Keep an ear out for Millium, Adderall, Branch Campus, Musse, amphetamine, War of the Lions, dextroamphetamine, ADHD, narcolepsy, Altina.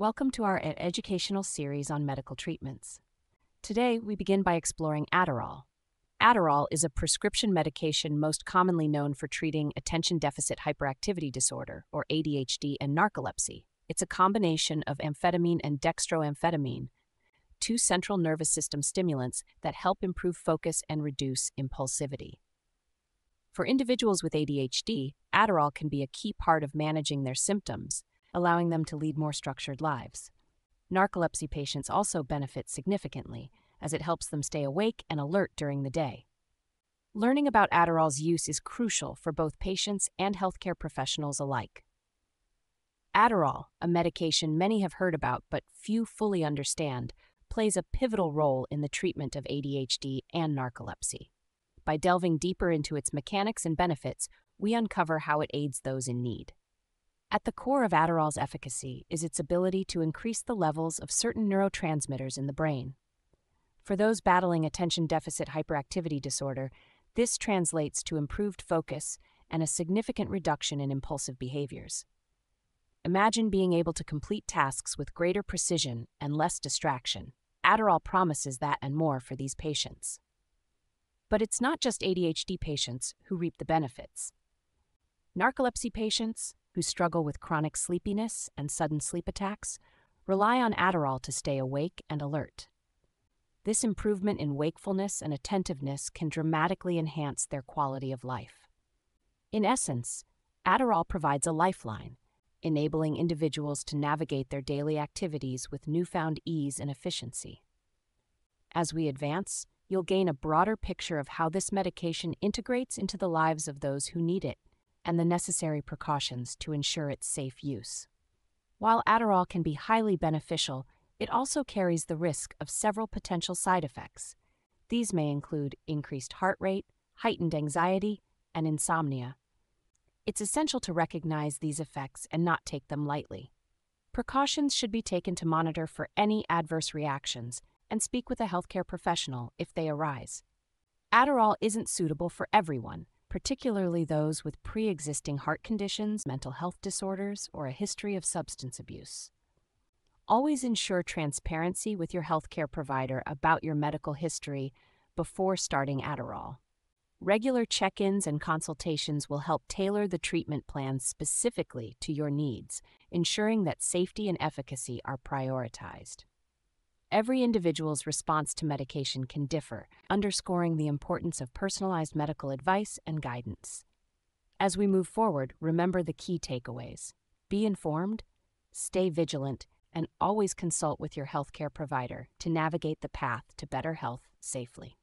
Welcome to our educational series on medical treatments. Today, we begin by exploring Adderall. Adderall is a prescription medication most commonly known for treating attention deficit hyperactivity disorder, or ADHD, and narcolepsy. It's a combination of amphetamine and dextroamphetamine, two central nervous system stimulants that help improve focus and reduce impulsivity. For individuals with ADHD, Adderall can be a key part of managing their symptoms, allowing them to lead more structured lives. Narcolepsy patients also benefit significantly, as it helps them stay awake and alert during the day. Learning about Adderall's use is crucial for both patients and healthcare professionals alike. Adderall, a medication many have heard about but few fully understand, plays a pivotal role in the treatment of ADHD and narcolepsy. By delving deeper into its mechanics and benefits, we uncover how it aids those in need. At the core of Adderall's efficacy is its ability to increase the levels of certain neurotransmitters in the brain. For those battling attention deficit hyperactivity disorder, this translates to improved focus and a significant reduction in impulsive behaviors. Imagine being able to complete tasks with greater precision and less distraction. Adderall promises that and more for these patients. But it's not just ADHD patients who reap the benefits. Narcolepsy patients, who struggle with chronic sleepiness and sudden sleep attacks, rely on Adderall to stay awake and alert. This improvement in wakefulness and attentiveness can dramatically enhance their quality of life. In essence, Adderall provides a lifeline, enabling individuals to navigate their daily activities with newfound ease and efficiency. As we advance, you'll gain a broader picture of how this medication integrates into the lives of those who need it, and the necessary precautions to ensure its safe use. While Adderall can be highly beneficial, it also carries the risk of several potential side effects. These may include increased heart rate, heightened anxiety, and insomnia. It's essential to recognize these effects and not take them lightly. Precautions should be taken to monitor for any adverse reactions and speak with a healthcare professional if they arise. Adderall isn't suitable for everyone, particularly those with pre-existing heart conditions, mental health disorders, or a history of substance abuse. Always ensure transparency with your healthcare provider about your medical history before starting Adderall. Regular check-ins and consultations will help tailor the treatment plan specifically to your needs, ensuring that safety and efficacy are prioritized. Every individual's response to medication can differ, underscoring the importance of personalized medical advice and guidance. As we move forward, remember the key takeaways. Be informed, stay vigilant, and always consult with your healthcare provider to navigate the path to better health safely.